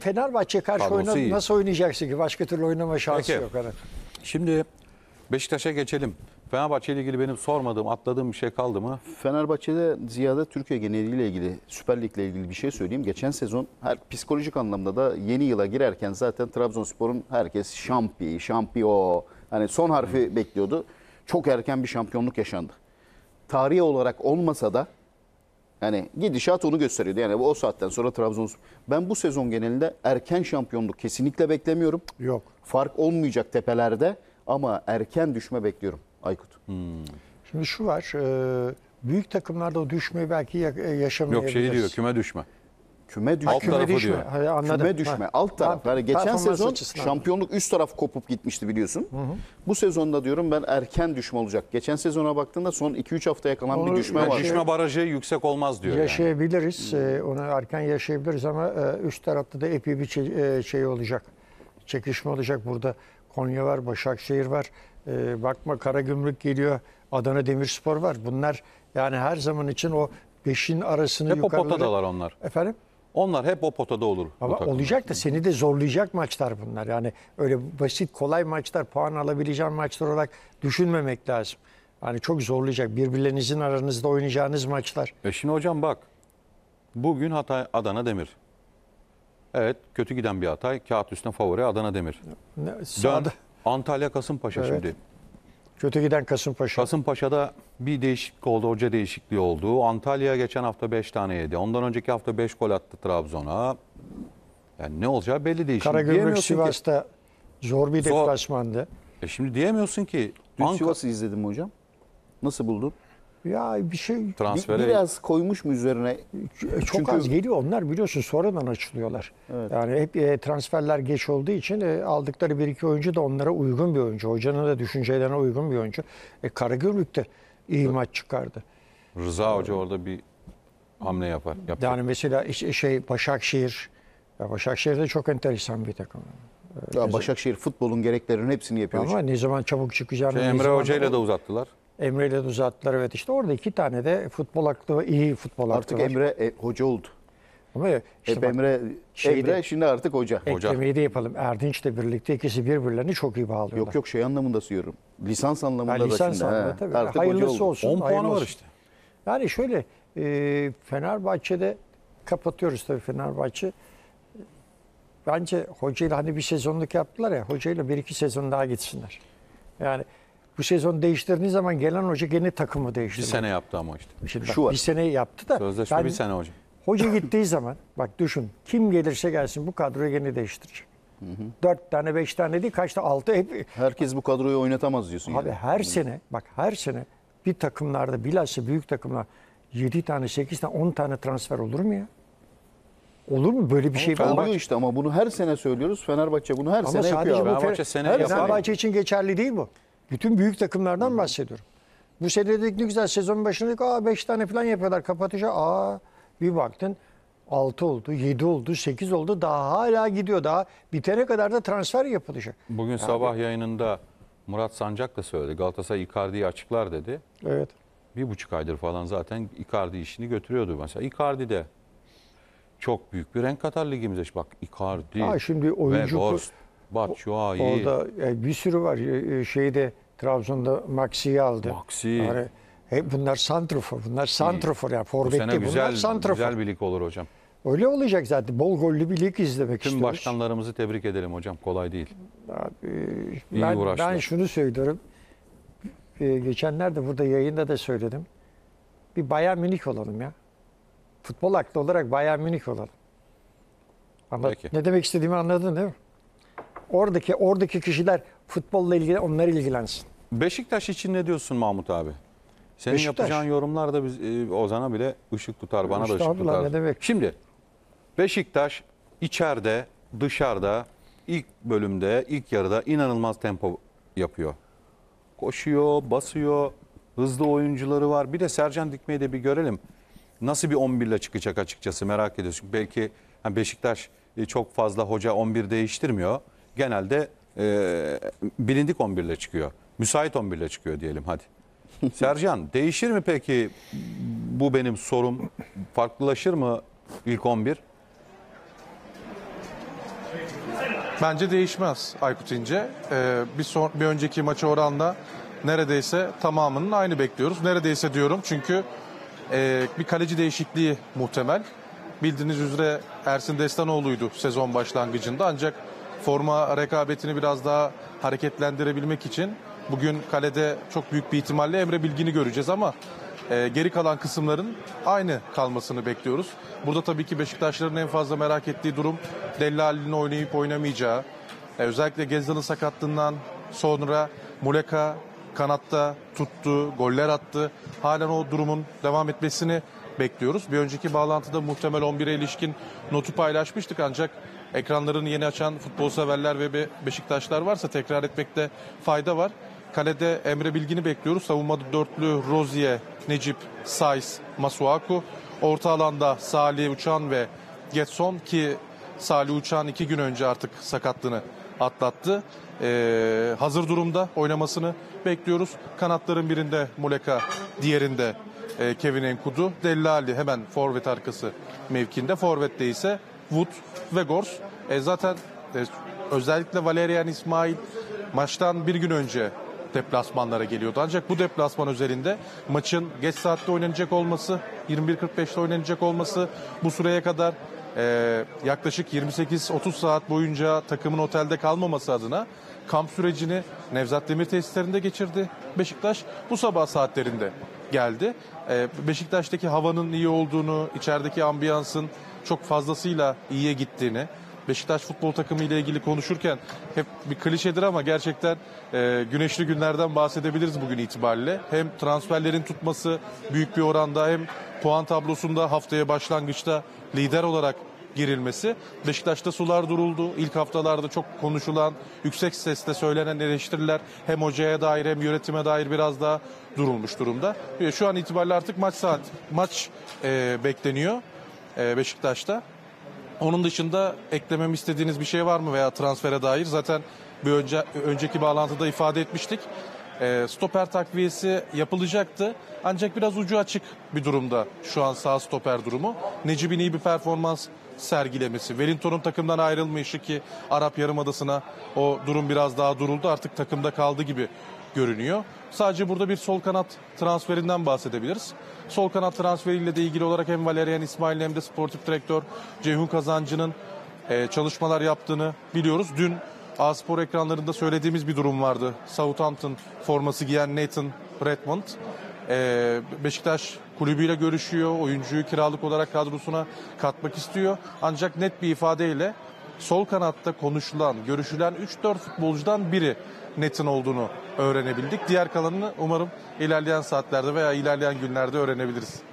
Fenerbahçe karşı oynadı, nasıl oynayacaksın ki? Başka türlü oynama şansı yok. Evet. Şimdi Beşiktaş'a geçelim. Fenerbahçe ile ilgili benim sormadığım, atladığım bir şey kaldı mı? Fenerbahçe'de ziyade Türkiye geneliyle ilgili, Süper Lig'le ilgili bir şey söyleyeyim. Geçen sezon her psikolojik anlamda da yeni yıla girerken zaten Trabzonspor'un herkes şampiyon, hani son harfi bekliyordu. Çok erken bir şampiyonluk yaşandı. Tarihi olarak olmasa da yani gidişat onu gösteriyordu. Yani o saatten sonra Trabzonspor. Ben bu sezon genelinde erken şampiyonluk kesinlikle beklemiyorum. Yok. Fark olmayacak tepelerde ama erken düşme bekliyorum Aykut. Şimdi şu var. Büyük takımlarda o düşmeyi belki yaşamayabiliriz. Yok şey diyor, küme düşme. Küme düşme. Alt küme tarafı düşme. Diyor. Hayır, anladım. Küme düşme. Ha. Alt taraf. Yani geçen sezon şampiyonluk üst taraf kopup gitmişti biliyorsun. Hı. Bu sezonda diyorum ben erken düşme olacak. Geçen sezona baktığında son 2-3 haftaya kalan bir düşme var. Düşme barajı yüksek olmaz diyor. Yaşayabiliriz. Yani. Onu erken yaşayabiliriz ama üst tarafta da epey bir şey olacak. Çekişme olacak burada. Konya var, Başakşehir var. Bakma Karagümrük geliyor. Adana Demirspor var. Bunlar yani her zaman için o 5'in arasını hep yukarıda. Hep o potadalar onlar. Efendim? Onlar hep o potada olur. Ama olacak da seni de zorlayacak maçlar bunlar. Yani öyle basit, kolay maçlar, puan alabileceğin maçlar olarak düşünmemek lazım. Yani çok zorlayacak. Birbirlerinizin aranızda oynayacağınız maçlar. Şimdi hocam bak. Bugün Hatay, Adana Demir. Evet, kötü giden bir Hatay. Kağıt üstüne favori Adana Demir. Dön, Antalya, Kasımpaşa evet. Şimdi. Kötü giden Kasımpaşa. Kasımpaşa'da bir değişiklik oldu, hoca değişikliği oldu. Antalya geçen hafta 5 tane yedi. Ondan önceki hafta 5 gol attı Trabzon'a. Yani ne olacağı belli değil. Karagümrük Sivas'ta zor bir deplasmandı. Şimdi diyemiyorsun ki. Dün Sivas'ı izledim hocam. Nasıl buldun? Ya bir şey biraz koymuş mu üzerine? Çünkü az geliyor onlar biliyorsun sonradan açılıyorlar. Evet. Yani hep transferler geç olduğu için aldıkları bir iki oyuncu da onlara uygun bir oyuncu. Hocanın da düşüncelerine uygun bir oyuncu. Karagümrük de iyi maç çıkardı. Rıza Hoca orada bir hamle yapar. Yani mesela Başakşehir. Ya Başakşehir de çok enteresan bir takım. Ya Başakşehir futbolun gereklerinin hepsini yapıyor. Ama ne zaman çabuk çıkacağını. Emre Hoca ile de uzattılar. Emre ile uzattılar evet işte orada iki tane de futbol aklı iyi futbol aklı artık var. Emre hoca oldu. Ama işte hep bak, Emre şimdi artık hoca. Eklemeyi de yapalım. Erdinç'le birlikte ikisi birbirlerini çok iyi bağlıyorlar. Yok şey anlamında söylüyorum. Lisans anlamında da lisans şimdi. Anlamında, tabii. Artık hayırlısı olsun. 10 puanı var işte. Yani şöyle Fenerbahçe'de kapatıyoruz tabii Fenerbahçe. Bence hocayla hani bir sezonluk yaptılar ya hocayla bir iki sezon daha gitsinler. Yani bu sezon değiştirdiği zaman gelen hoca gene takımı değiştirdi. Bir sene yaptı ama işte. Şimdi bak, bir sene yaptı da. Sözleşme bir sene hoca. Hoca gittiği zaman bak düşün kim gelirse gelsin bu kadroyu gene değiştirecek. Hı hı. 4 tane 5 tane değil kaçta 6 hep. Herkes bu kadroyu oynatamaz diyorsun. Abi yani. Her sene bak her sene bir takımlarda bilhassa büyük takımlar 7 tane 8 tane 10 tane transfer olur mu ya? Olur mu böyle bir şey? Oluyor işte ama bunu her sene söylüyoruz. Fenerbahçe bunu her sene yapıyor. Fenerbahçe için geçerli değil bu. Bütün büyük takımlardan bahsediyorum. Bu sene dedik ne güzel sezonun başında dedik 5 tane falan yapıyorlar kapatacak. Bir baktın 6 oldu, 7 oldu, 8 oldu daha hala gidiyor. Daha bitene kadar da transfer yapılacak. Bugün yani, sabah yayınında Murat Sancak da söyledi. Galatasaray Icardi'yi açıklar dedi. Evet. 1,5 aydır falan zaten Icardi işini götürüyordu. Mesela Icardi de çok büyük bir renk katar ligimize. Bak Icardi şimdi oyuncu ve Gors. Orada bir sürü var. Şeyde Trabzon'da Maxi'yi aldı. Maxi. Yani, bunlar santrofor. Bunlar santrofor. Yani forvetli bunlar santrofor. Güzel bir lig olur hocam. Öyle olacak zaten. Bol gollü bir lig izlemek istiyoruz. Tüm başkanlarımızı tebrik edelim hocam. Kolay değil. Ben şunu söylüyorum. Geçenlerde burada yayında da söyledim. Bir Bayern Münih olalım ya. Futbol aklı olarak Bayern Münih olalım. Ama ne demek istediğimi anladın değil mi? Oradaki kişiler futbolla ilgili onlar ilgilensin. Beşiktaş için ne diyorsun Mahmut abi? Senin yapacağın yorumlar da biz Ozan'a bile ışık tutar, bana da ışık tutar. Ne demek? Şimdi Beşiktaş içeride, dışarıda ilk bölümde, ilk yarıda inanılmaz tempo yapıyor. Koşuyor, basıyor, hızlı oyuncuları var. Bir de Sercan Dikme'yi de bir görelim. Nasıl bir 11 ile çıkacak açıkçası merak ediyorsun. Belki Beşiktaş çok fazla hoca 11 değiştirmiyor. Genelde bilindik 11'le çıkıyor. Müsait 11'le çıkıyor diyelim hadi. Sercan değişir mi peki? Bu benim sorum. Farklılaşır mı ilk 11? Bence değişmez Aykut İnce. Bir önceki maça oranla neredeyse tamamının aynı bekliyoruz. Neredeyse diyorum çünkü bir kaleci değişikliği muhtemel. Bildiğiniz üzere Ersin Destanoğlu'ydu sezon başlangıcında. Ancak forma rekabetini biraz daha hareketlendirebilmek için bugün kalede çok büyük bir ihtimalle Emre Bilgin'i göreceğiz ama geri kalan kısımların aynı kalmasını bekliyoruz. Burada tabii ki Beşiktaşların en fazla merak ettiği durum Dellali'nin oynayıp oynamayacağı. Özellikle Ghezzal'ın sakatlığından sonra Muleka kanatta tuttu, goller attı. Halen o durumun devam etmesini bekliyoruz. Bir önceki bağlantıda muhtemel 11'e ilişkin notu paylaşmıştık ancak ekranlarını yeni açan futbol severler ve Beşiktaşlar varsa tekrar etmekte fayda var. Kalede Emre Bilgin'i bekliyoruz. Savunmada dörtlü Rozier, Necip, Sais, Masuaku. Orta alanda Salih Uçan ve Getson ki Salih Uçan 2 gün önce artık sakatlığını atlattı. Hazır durumda oynamasını bekliyoruz. Kanatların birinde Muleka, diğerinde Kevin Encudu. Dellali hemen forvet arkası mevkinde. Forvette ise Wood ve Gors. Özellikle Valerian İsmail maçtan bir gün önce deplasmanlara geliyordu. Ancak bu deplasman özelinde maçın geç saatte oynanacak olması, 21.45'te oynanacak olması bu süreye kadar yaklaşık 28-30 saat boyunca takımın otelde kalmaması adına kamp sürecini Nevzat Demir tesislerinde geçirdi. Beşiktaş bu sabah saatlerinde geldi. Beşiktaş'taki havanın iyi olduğunu, içerideki ambiyansın çok fazlasıyla iyiye gittiğini, Beşiktaş futbol takımı ile ilgili konuşurken hep bir klişedir ama gerçekten güneşli günlerden bahsedebiliriz bugün itibariyle. Hem transferlerin tutması büyük bir oranda hem puan tablosunda haftaya başlangıçta lider olarak girilmesi. Beşiktaş'ta sular duruldu. İlk haftalarda çok konuşulan, yüksek sesle söylenen eleştiriler hem hocaya dair hem yönetime dair biraz daha durulmuş durumda. Şu an itibariyle artık maç bekleniyor Beşiktaş'ta. Onun dışında eklememi istediğiniz bir şey var mı veya transfere dair? Zaten bir önceki bağlantıda ifade etmiştik. Stoper takviyesi yapılacaktı. Ancak biraz ucu açık bir durumda şu an sağ stoper durumu. Necip'in iyi bir performans sergilemesi, Wellington'un takımdan ayrılmayışı ki Arap Yarımadası'na o durum biraz daha duruldu. Artık takımda kaldı gibi görünüyor. Sadece burada bir sol kanat transferinden bahsedebiliriz. Sol kanat transferiyle de ilgili olarak hem Valerian İsmail'in hem de sportif direktör Ceyhun Kazancı'nın çalışmalar yaptığını biliyoruz. Dün A-Spor ekranlarında söylediğimiz bir durum vardı. Southampton forması giyen Nathan Redmond Beşiktaş kulübüyle görüşüyor. Oyuncuyu kiralık olarak kadrosuna katmak istiyor. Ancak net bir ifadeyle sol kanatta konuşulan, görüşülen 3-4 futbolcudan biri Nathan olduğunu öğrenebildik. Diğer kalanını umarım ilerleyen saatlerde veya ilerleyen günlerde öğrenebiliriz.